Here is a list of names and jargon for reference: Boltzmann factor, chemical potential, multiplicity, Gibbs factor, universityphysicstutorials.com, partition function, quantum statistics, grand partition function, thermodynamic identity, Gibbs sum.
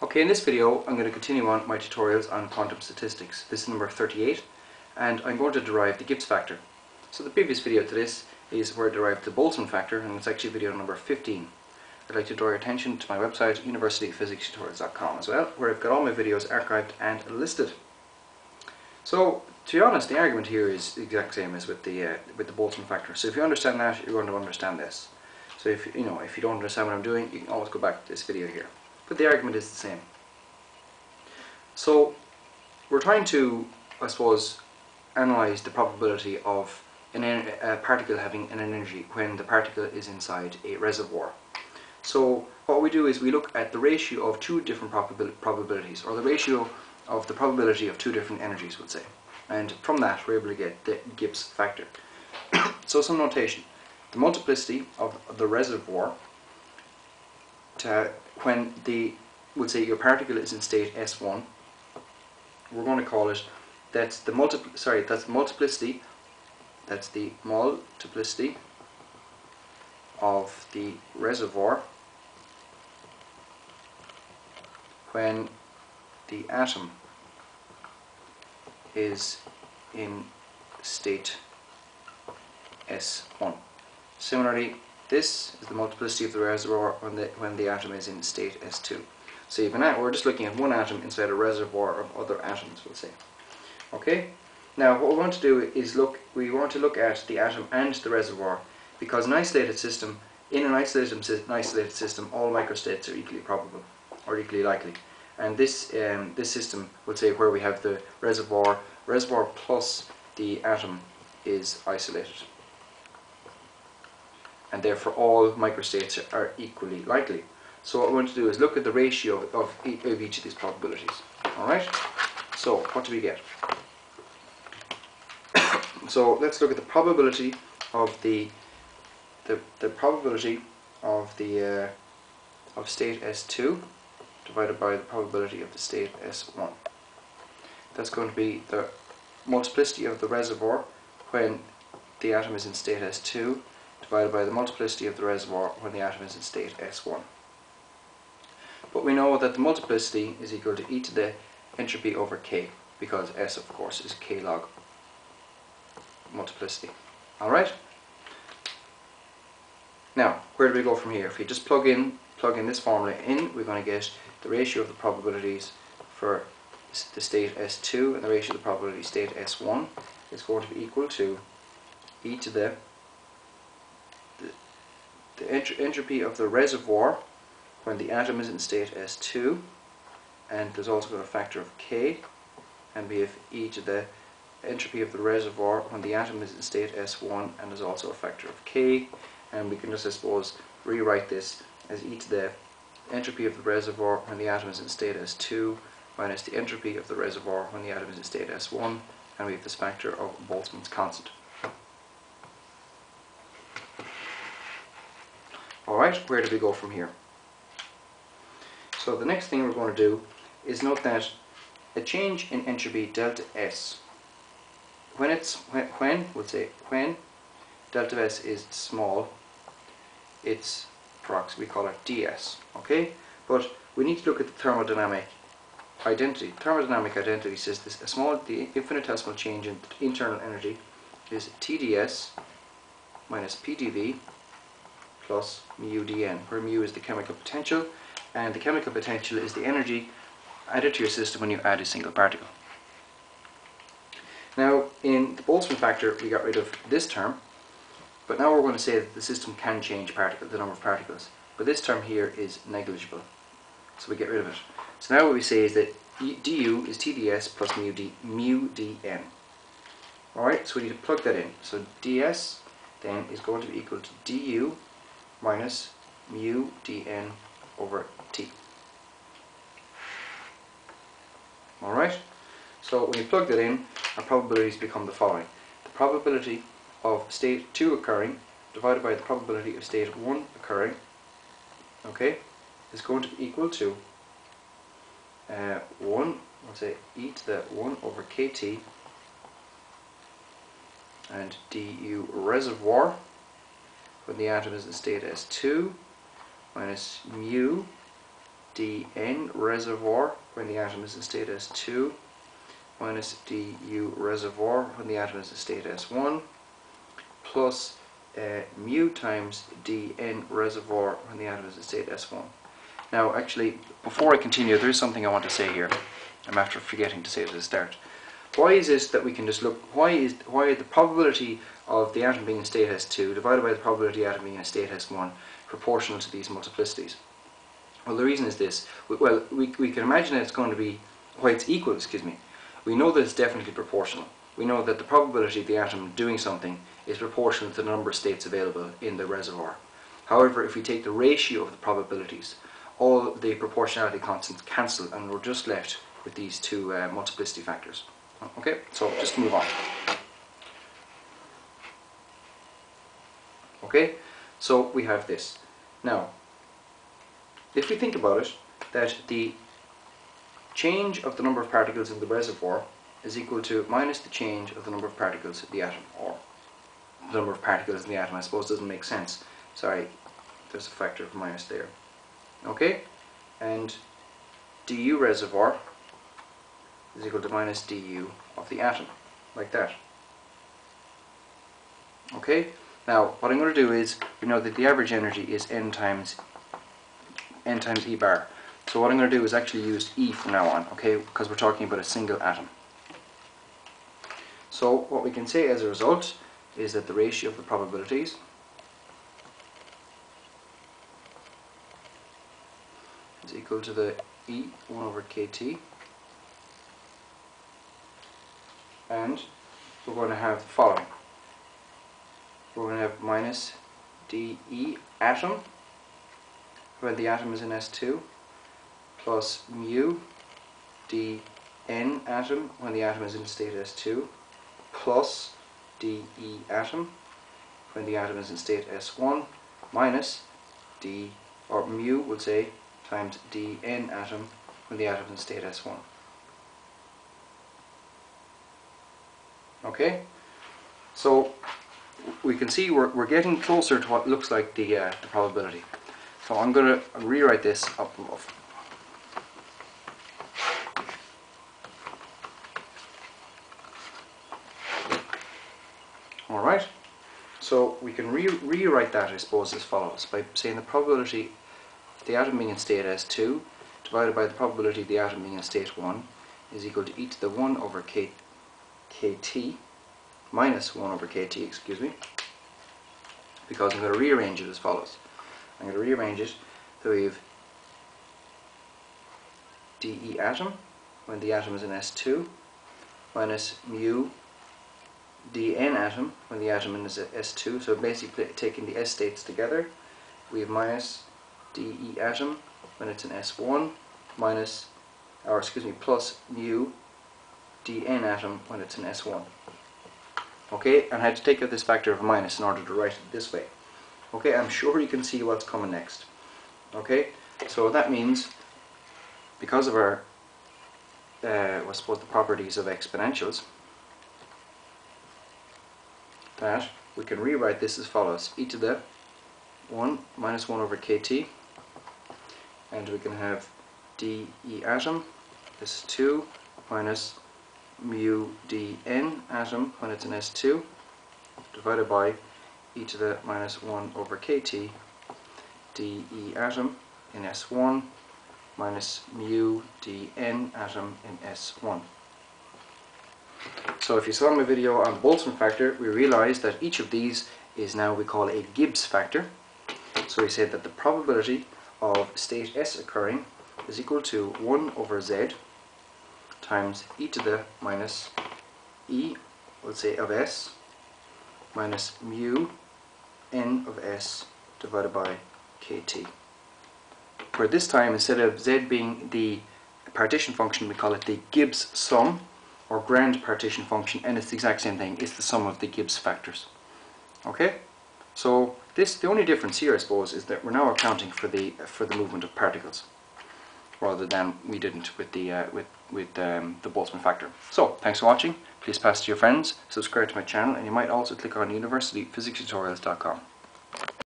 Okay, in this video I'm going to continue on my tutorials on quantum statistics. This is number 38 and I'm going to derive the Gibbs factor. So the previous video to this is where I derived the Boltzmann factor, and it's actually video number 15. I'd like to draw your attention to my website universityphysicstutorials.com as well, where I've got all my videos archived and listed. So to be honest, the argument here is the exact same as with the Boltzmann factor. So if you understand that, you're going to understand this. So if you don't understand what I'm doing, you can always go back to this video here. But the argument is the same. So we're trying to, I suppose, analyze the probability of a particle having an energy when the particle is inside a reservoir. So what we do is we look at the ratio of two different probabilities, or the ratio of the probability of two different energies, we'll say. And from that we're able to get the Gibbs factor. So some notation. The multiplicity of the reservoir when we'll say your particle is in state S1, we're going to call it, that's the multiplicity of the reservoir when the atom is in state S1. Similarly, this is the multiplicity of the reservoir when the atom is in state S2. So we're just looking at one atom inside a reservoir of other atoms, we'll say. Okay? Now what we want to do is we want to look at the atom and the reservoir, because in an isolated system all microstates are equally probable, or equally likely. And this system, we'll say, where we have the reservoir plus the atom is isolated. And therefore all microstates are equally likely. So what we want to do is look at the ratio of each of these probabilities. Alright? So what do we get? So let's look at the probability of the probability of state S2 divided by the probability of the state S1. That's going to be the multiplicity of the reservoir when the atom is in state S2 divided by the multiplicity of the reservoir when the atom is in state S1. But we know that the multiplicity is equal to e to the entropy over k, because S, of course, is k log multiplicity. Alright? Now, where do we go from here? If we just plug in this formula in, we're going to get the ratio of the probabilities for the state S2 and the ratio of the probability state S1 is going to be equal to e to the entropy of the reservoir when the atom is in state S2, and there's also got a factor of k, and we have e to the entropy of the reservoir when the atom is in state S1, and there's also a factor of k, and we can just, I suppose, rewrite this as e to the entropy of the reservoir when the atom is in state S2 minus the entropy of the reservoir when the atom is in state S1, and we have this factor of Boltzmann's constant. Alright, where do we go from here? So the next thing we're going to do is note that a change in entropy delta S, when delta S is small, we call it ds. Okay? But we need to look at the thermodynamic identity. Thermodynamic identity says this: the infinitesimal change in internal energy is TdS minus PdV plus mu dn, where mu is the chemical potential, and the chemical potential is the energy added to your system when you add a single particle. Now, in the Boltzmann factor, we got rid of this term, but now we're going to say that the system can change the number of particles, but this term here is negligible, so we get rid of it. So now what we say is that du is TdS plus mu dn. Alright, so we need to plug that in. So ds then is going to be equal to du minus mu dn over t. Alright? So when you plug that in, our probabilities become the following: the probability of state 2 occurring divided by the probability of state 1 occurring, okay, is going to be equal to 1, let's say e to the 1 over kt, and du reservoir when the atom is in state S2 minus mu dN reservoir when the atom is in state S2 minus dU reservoir when the atom is in state S1 plus mu times dN reservoir when the atom is in state S1. Now actually, before I continue, there is something I want to say here. I'm after forgetting to say it at the start. Why is this that we can just look, why the probability of the atom being in state S2 divided by the probability of the atom being in state S1 proportional to these multiplicities? Well, the reason is this. We can imagine that it's going to be, why it's equal, excuse me. We know that it's definitely proportional. We know that the probability of the atom doing something is proportional to the number of states available in the reservoir. However, if we take the ratio of the probabilities, all the proportionality constants cancel and we're just left with these two multiplicity factors. Okay, so just move on. Okay, so we have this. Now, if we think about it, that the change of the number of particles in the reservoir is equal to minus the change of the number of particles in the atom, or the number of particles in the atom, I suppose, doesn't make sense. Sorry, there's a factor of minus there. Okay, and du reservoir is equal to minus du of the atom, like that. Okay, now what I'm going to do is, we know that the average energy is n times E bar. So what I'm going to do is actually use E from now on, okay, because we're talking about a single atom. So what we can say as a result is that the ratio of the probabilities is equal to the E 1 over KT. And we're going to have the following. We're going to have minus dE atom, where the atom is in S2, plus mu dN atom when the atom is in state S2, plus dE atom when the atom is in state S1, minus d, or mu, we'll say, times dN atom when the atom is in state S1. Okay, so we can see we're getting closer to what looks like the probability. So I'm going to rewrite this up above. Alright, so we can rewrite that, I suppose, as follows, by saying the probability of the atom being in state S2 divided by the probability of the atom being in state 1 is equal to e to the 1 over KT, minus 1 over KT, excuse me, because I'm going to rearrange it as follows. I'm going to rearrange it so we have dE atom when the atom is in S2 minus mu dN atom when the atom is in S2. So basically taking the S states together, we have minus dE atom when it's in S1 minus, or excuse me, plus mu dN atom when it's in S1. Okay, and I had to take out this factor of minus in order to write it this way. Okay, I'm sure you can see what's coming next. Okay, so that means, because of our, I suppose, the properties of exponentials, that we can rewrite this as follows. E to the 1 minus 1 over KT, and we can have dE atom, this is 2, minus mu dN atom when it's in S2, divided by e to the minus 1 over KT dE atom in S1 minus mu dN atom in S1. So if you saw my video on Boltzmann factor, we realize that each of these is now we call a Gibbs factor. So we say that the probability of state S occurring is equal to 1 over Z times e to the minus e, let's say, of S minus mu n of S divided by KT. Where this time, instead of Z being the partition function, we call it the Gibbs sum, or grand partition function, and it's the exact same thing. It's the sum of the Gibbs factors. Okay? So this, the only difference here, I suppose, is that we're now accounting for the movement of particles, rather than we didn't with the Boltzmann factor. So, thanks for watching. Please pass it to your friends, subscribe to my channel, and you might also click on universityphysicstutorials.com.